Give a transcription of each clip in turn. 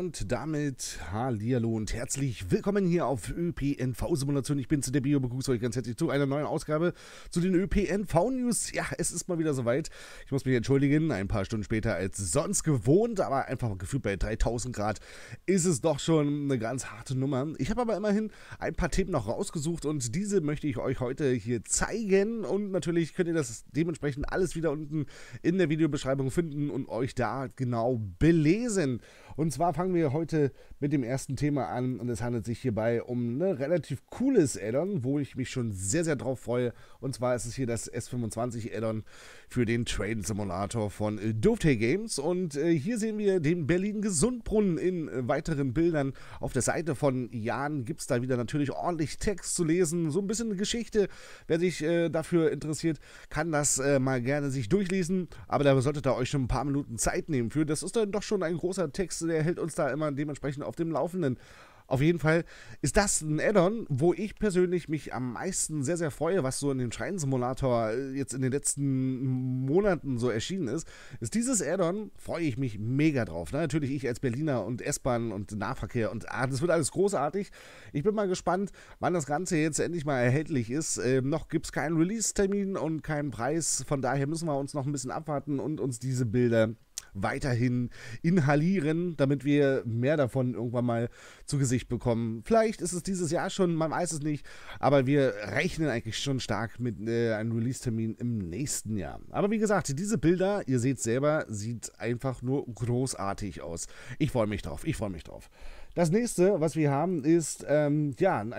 Und damit hallihallo und herzlich willkommen hier auf ÖPNV-Simulation. Ich bin Citaro und begrüße euch ganz herzlich zu einer neuen Ausgabe zu den ÖPNV-News. Ja, es ist mal wieder soweit. Ich muss mich entschuldigen, ein paar Stunden später als sonst gewohnt, aber einfach gefühlt bei 3000 Grad ist es doch schon eine ganz harte Nummer. Ich habe aber immerhin ein paar Themen noch rausgesucht und diese möchte ich euch heute hier zeigen. Und natürlich könnt ihr das dementsprechend alles wieder unten in der Videobeschreibung finden und euch da genau belesen. Und zwar fangen wir heute mit dem ersten Thema an und es handelt sich hierbei um ein relativ cooles Add-on, wo ich mich schon sehr, sehr drauf freue. Und zwar ist es hier das S25 Add-on für den Train Simulator von Dovetail Games. Und hier sehen wir den Berlin-Gesundbrunnen in weiteren Bildern. Auf der Seite von Jan gibt es da wieder natürlich ordentlich Text zu lesen, so ein bisschen Geschichte. Wer sich dafür interessiert, kann das mal gerne sich durchlesen, aber da solltet ihr euch schon ein paar Minuten Zeit nehmen für. Das ist dann doch schon ein großer Text, der hält uns da immer dementsprechend auf dem Laufenden. Auf jeden Fall ist das ein Add-on, wo ich persönlich mich am meisten sehr, sehr freue, was so in dem Train-Simulator jetzt in den letzten Monaten so erschienen ist. Ist dieses Add-on, freue ich mich mega drauf. Natürlich ich als Berliner und S-Bahn und Nahverkehr und das wird alles großartig. Ich bin mal gespannt, wann das Ganze jetzt endlich mal erhältlich ist. Noch gibt es keinen Release-Termin und keinen Preis. Von daher müssen wir uns noch ein bisschen abwarten und uns diese Bilder weiterhin inhalieren, damit wir mehr davon irgendwann mal zu Gesicht bekommen. Vielleicht ist es dieses Jahr schon, man weiß es nicht, aber wir rechnen eigentlich schon stark mit einem Release-Termin im nächsten Jahr. Aber wie gesagt, diese Bilder, ihr seht selber, sieht einfach nur großartig aus. Ich freue mich drauf, ich freue mich drauf. Das nächste, was wir haben, ist ein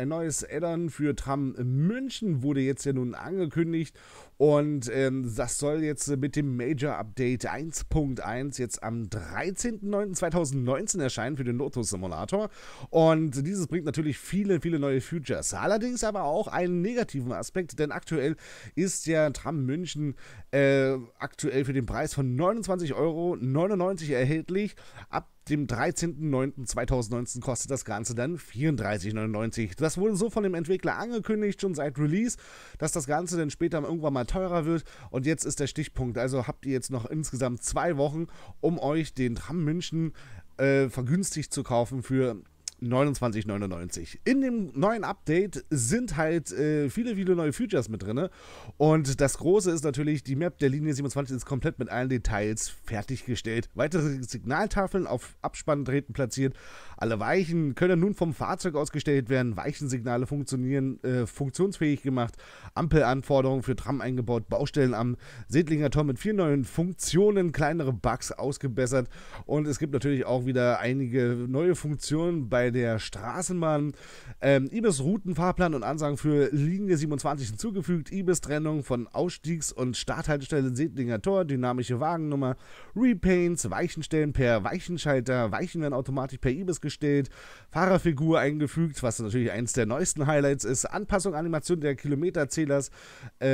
neues Add-on für Tram München, wurde jetzt ja nun angekündigt und das soll jetzt mit dem Major Update 1.1 jetzt am 13.09.2019 erscheinen für den Lotus-Simulator und dieses bringt natürlich viele, viele neue Features, allerdings aber auch einen negativen Aspekt, denn aktuell ist ja Tram München aktuell für den Preis von 29,99 € erhältlich, ab dem 13.09.2019 kostet das Ganze dann 34,99 €. Das wurde so von dem Entwickler angekündigt, schon seit Release, dass das Ganze dann später irgendwann mal teurer wird. Und jetzt ist der Stichpunkt. Also habt ihr jetzt noch insgesamt 2 Wochen, um euch den Tram München vergünstigt zu kaufen für 29,99 €. In dem neuen Update sind halt viele, viele neue Features mit drin. Und das Große ist natürlich, die Map der Linie 27 ist komplett mit allen Details fertiggestellt. Weitere Signaltafeln auf Abspanntreten platziert. Alle Weichen können nun vom Fahrzeug aus gestellt werden. Weichensignale funktionieren, funktionsfähig gemacht. Ampelanforderungen für Tram eingebaut. Baustellen am Sendlinger Tor mit 4 neuen Funktionen. Kleinere Bugs ausgebessert. Und es gibt natürlich auch wieder einige neue Funktionen bei der Straßenbahn, IBIS Routenfahrplan und Ansagen für Linie 27 hinzugefügt, IBIS Trennung von Ausstiegs- und Starthaltestelle Sendlinger Tor, dynamische Wagennummer, Repaints, Weichenstellen per Weichenschalter, Weichen werden automatisch per IBIS gestellt, Fahrerfigur eingefügt, was natürlich eins der neuesten Highlights ist, Anpassung, Animation der Kilometerzählers,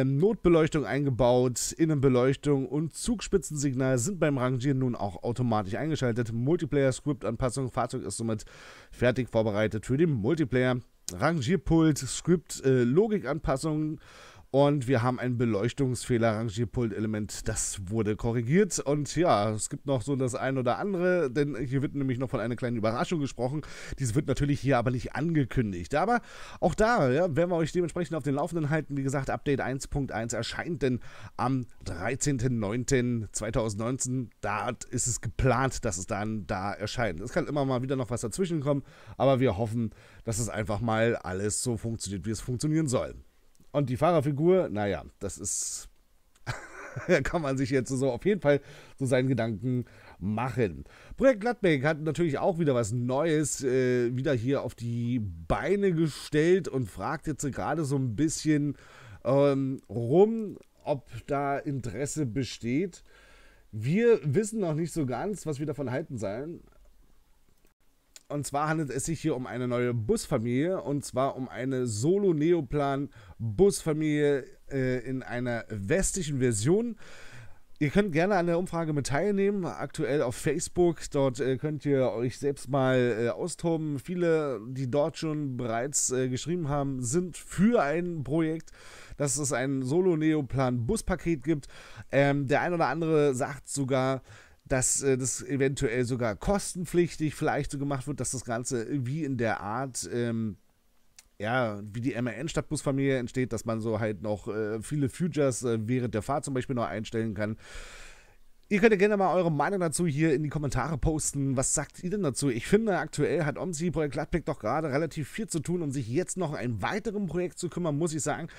Notbeleuchtung eingebaut, Innenbeleuchtung und Zugspitzensignal sind beim Rangieren nun auch automatisch eingeschaltet, Multiplayer-Script-Anpassung, Fahrzeug ist somit fertig vorbereitet für den Multiplayer, Rangierpult, Script, Logikanpassungen und wir haben einen Beleuchtungsfehler, Rangierpult-Element, das wurde korrigiert und ja, es gibt noch so das ein oder andere, denn hier wird nämlich noch von einer kleinen Überraschung gesprochen, diese wird natürlich hier aber nicht angekündigt, aber auch da werden wir euch dementsprechend auf den Laufenden halten, wie gesagt, Update 1.1 erscheint denn am 13.09.2019, da ist es geplant, dass es dann da erscheint. Es kann immer mal wieder noch was dazwischen kommen, aber wir hoffen, dass es einfach mal alles so funktioniert, wie es funktionieren soll. Und die Fahrerfigur, naja, das ist, da kann man sich jetzt so auf jeden Fall so seinen Gedanken machen. Projekt Gladbeck hat natürlich auch wieder was Neues wieder hier auf die Beine gestellt und fragt jetzt gerade so ein bisschen rum, ob da Interesse besteht. Wir wissen noch nicht so ganz, was wir davon halten sollen. Und zwar handelt es sich hier um eine neue Busfamilie und zwar um eine Solo-Neoplan-Busfamilie in einer westlichen Version. Ihr könnt gerne an der Umfrage mit teilnehmen, aktuell auf Facebook, dort könnt ihr euch selbst mal austoben. Viele, die dort schon bereits geschrieben haben, sind für ein Projekt, dass es ein Solo-Neoplan-Buspaket gibt. Der ein oder andere sagt sogar, dass das eventuell sogar kostenpflichtig vielleicht so gemacht wird, dass das Ganze wie in der Art, ja, wie die MRN-Stadtbusfamilie entsteht, dass man so halt noch viele Futures während der Fahrt zum Beispiel noch einstellen kann. Ihr könnt ja gerne mal eure Meinung dazu hier in die Kommentare posten. Was sagt ihr denn dazu? Ich finde, aktuell hat OMSI Projekt Gladbeck doch gerade relativ viel zu tun, um sich jetzt noch ein weiteres Projekt zu kümmern, muss ich sagen.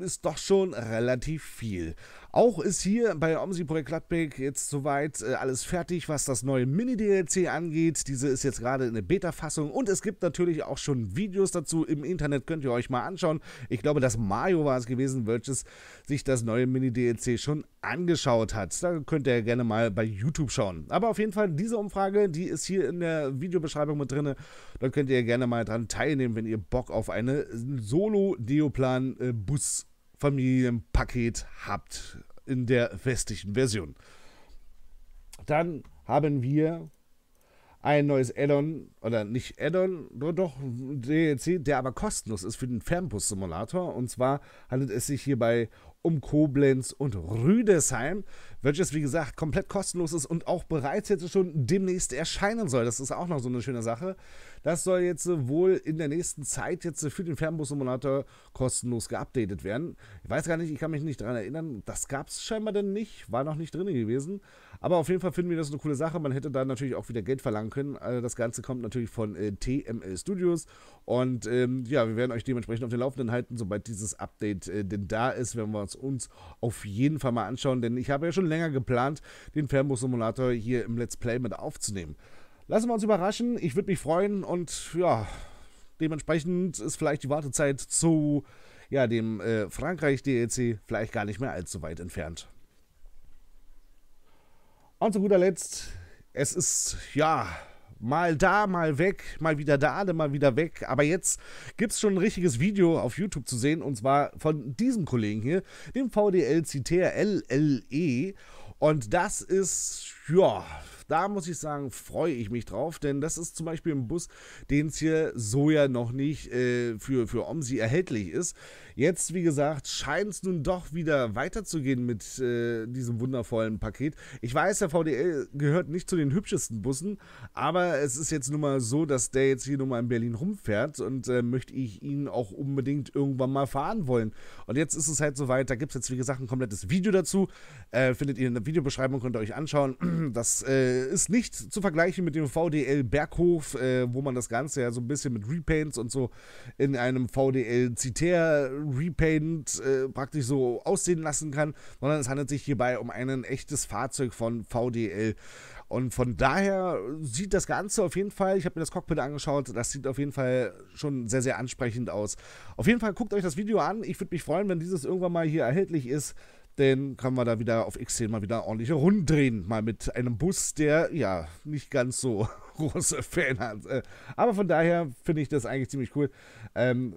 Ist doch schon relativ viel. Auch ist hier bei OMSI Projekt Gladbeck jetzt soweit alles fertig, was das neue Mini-DLC angeht. Diese ist jetzt gerade in der Beta-Fassung und es gibt natürlich auch schon Videos dazu. Im Internet könnt ihr euch mal anschauen. Ich glaube, das Mario war es gewesen, welches sich das neue Mini-DLC schon angeschaut hat. Da könnt ihr gerne mal bei YouTube schauen. Aber auf jeden Fall, diese Umfrage, die ist hier in der Videobeschreibung mit drin. Dort könnt ihr gerne mal dran teilnehmen, wenn ihr Bock auf eine Solo-Deoplan-Bus-Familienpaket habt in der westlichen Version. Dann haben wir ein neues Add-on, oder nicht Add-on, doch DLC, der aber kostenlos ist für den Fernbus Simulator. Und zwar handelt es sich hierbei um Koblenz und Rüdesheim, welches wie gesagt komplett kostenlos ist und auch bereits jetzt schon demnächst erscheinen soll. Das ist auch noch so eine schöne Sache. Das soll jetzt wohl in der nächsten Zeit jetzt für den Fernbus-Simulator kostenlos geupdatet werden. Ich weiß gar nicht, ich kann mich nicht daran erinnern, das gab es scheinbar denn nicht, war noch nicht drin gewesen. Aber auf jeden Fall finden wir das eine coole Sache. Man hätte da natürlich auch wieder Geld verlangen können. Also das Ganze kommt natürlich von TML Studios und ja, wir werden euch dementsprechend auf den Laufenden halten, sobald dieses Update denn da ist, wenn wir uns auf jeden Fall mal anschauen, denn ich habe ja schon länger geplant, den Fernbus-Simulator hier im Let's Play mit aufzunehmen. Lassen wir uns überraschen, ich würde mich freuen und ja, dementsprechend ist vielleicht die Wartezeit zu ja, dem Frankreich-DLC vielleicht gar nicht mehr allzu weit entfernt. Und zu guter Letzt, es ist ja mal da, mal weg, mal wieder da, dann mal wieder weg. Aber jetzt gibt es schon ein richtiges Video auf YouTube zu sehen, und zwar von diesem Kollegen hier, dem VDL Citea LLE. Und das ist, ja, da muss ich sagen, freue ich mich drauf, denn das ist zum Beispiel ein Bus, den es hier so ja noch nicht für OMSI erhältlich ist. Jetzt, wie gesagt, scheint es nun doch wieder weiterzugehen mit diesem wundervollen Paket. Ich weiß, der VDL gehört nicht zu den hübschesten Bussen, aber es ist jetzt nun mal so, dass der jetzt hier nun mal in Berlin rumfährt und möchte ich ihn auch unbedingt irgendwann mal fahren wollen. Und jetzt ist es halt soweit, da gibt es jetzt, wie gesagt, ein komplettes Video dazu. Findet ihr in der Videobeschreibung, könnt ihr euch anschauen. Das ist nicht zu vergleichen mit dem VDL Berghof, wo man das Ganze ja so ein bisschen mit Repaints und so in einem VDL Citea Repaint praktisch so aussehen lassen kann, sondern es handelt sich hierbei um ein echtes Fahrzeug von VDL. Und von daher sieht das Ganze auf jeden Fall, ich habe mir das Cockpit angeschaut, das sieht auf jeden Fall schon sehr, sehr ansprechend aus. Auf jeden Fall guckt euch das Video an, ich würde mich freuen, wenn dieses irgendwann mal hier erhältlich ist. Denn können wir da wieder auf X10 mal wieder ordentliche Runden drehen. Mal mit einem Bus, der ja nicht ganz so große Fan hat. Aber von daher finde ich das eigentlich ziemlich cool.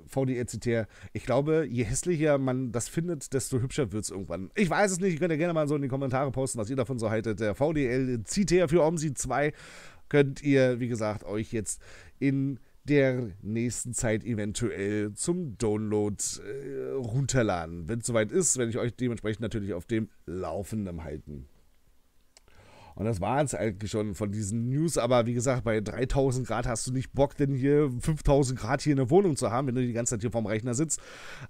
VDL Citea. Ich glaube, je hässlicher man das findet, desto hübscher wird es irgendwann. Ich weiß es nicht. Könnt ihr gerne mal so in die Kommentare posten, was ihr davon so haltet. Der VDL Citea für OMSI 2 könnt ihr, wie gesagt, euch jetzt in der nächsten Zeit eventuell zum Download runterladen. Wenn es soweit ist, werde ich euch dementsprechend natürlich auf dem Laufenden halten. Und das war es eigentlich schon von diesen News, aber wie gesagt, bei 3000 Grad hast du nicht Bock, denn hier 5000 Grad hier in der Wohnung zu haben, wenn du die ganze Zeit hier vorm Rechner sitzt.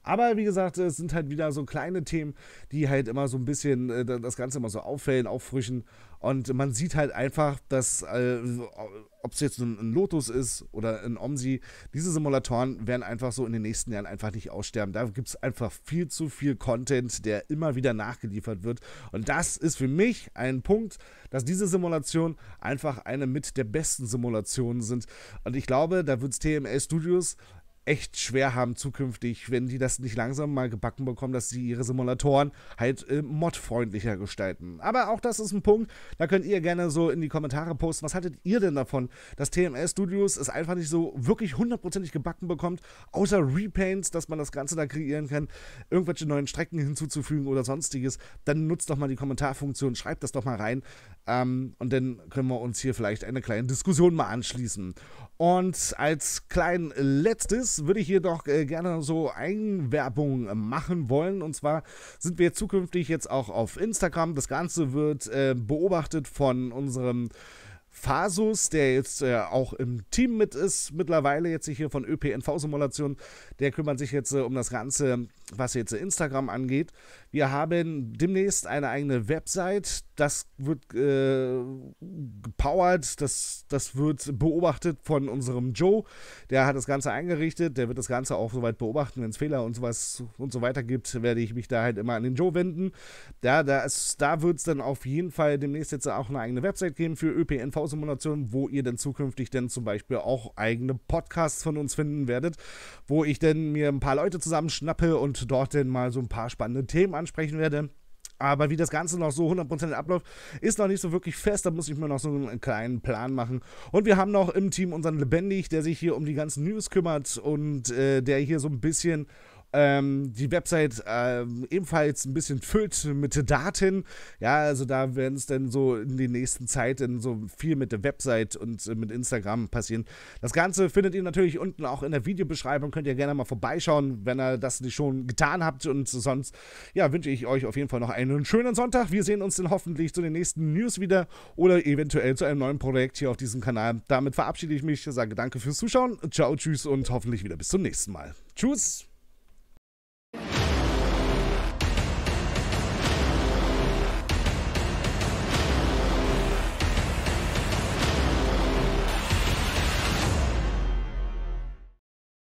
Aber wie gesagt, es sind halt wieder so kleine Themen, die halt immer so ein bisschen das Ganze immer so auffällen, auffrischen. Und man sieht halt einfach, dass, ob es jetzt ein Lotus ist oder ein OMSI, diese Simulatoren werden einfach so in den nächsten Jahren einfach nicht aussterben. Da gibt es einfach viel zu viel Content, der immer wieder nachgeliefert wird. Und das ist für mich ein Punkt, dass diese Simulationen einfach eine mit der besten Simulationen sind. Und ich glaube, da wird es TML Studios echt schwer haben zukünftig, wenn die das nicht langsam mal gebacken bekommen, dass sie ihre Simulatoren halt modfreundlicher gestalten. Aber auch das ist ein Punkt, da könnt ihr gerne so in die Kommentare posten, was hattet ihr denn davon, dass TML Studios es einfach nicht so wirklich hundertprozentig gebacken bekommt, außer Repaints, dass man das Ganze da kreieren kann, irgendwelche neuen Strecken hinzuzufügen oder sonstiges. Dann nutzt doch mal die Kommentarfunktion, schreibt das doch mal rein und dann können wir uns hier vielleicht eine kleine Diskussion mal anschließen. Und als klein letztes würde ich hier doch gerne so Eigenwerbung machen wollen. Und zwar sind wir zukünftig jetzt auch auf Instagram. Das Ganze wird beobachtet von unserem Fasus, der jetzt auch im Team mit ist, mittlerweile jetzt hier von ÖPNV-Simulation, der kümmert sich jetzt um das Ganze, was jetzt Instagram angeht. Wir haben demnächst eine eigene Website, das wird gepowert, das wird beobachtet von unserem Joe, der hat das Ganze eingerichtet, der wird das Ganze auch soweit beobachten, wenn es Fehler und sowas und so weiter gibt, werde ich mich da halt immer an den Joe wenden. Da wird es dann auf jeden Fall demnächst jetzt auch eine eigene Website geben für ÖPNV Simulation, wo ihr dann zukünftig dann zum Beispiel auch eigene Podcasts von uns finden werdet, wo ich dann mir ein paar Leute zusammenschnappe und dort dann mal so ein paar spannende Themen ansprechen werde. Aber wie das Ganze noch so 100% abläuft, ist noch nicht so wirklich fest. Da muss ich mir noch so einen kleinen Plan machen. Und wir haben noch im Team unseren Lebendig, der sich hier um die ganzen News kümmert und der hier so ein bisschen die Website ebenfalls ein bisschen füllt mit Daten. Ja, also da werden es dann so in der nächsten Zeit dann so viel mit der Website und mit Instagram passieren. Das Ganze findet ihr natürlich unten auch in der Videobeschreibung. Könnt ihr gerne mal vorbeischauen, wenn ihr das nicht schon getan habt. Und sonst, ja, wünsche ich euch auf jeden Fall noch einen schönen Sonntag. Wir sehen uns dann hoffentlich zu den nächsten News wieder oder eventuell zu einem neuen Projekt hier auf diesem Kanal. Damit verabschiede ich mich, sage danke fürs Zuschauen. Ciao, tschüss und hoffentlich wieder bis zum nächsten Mal. Tschüss!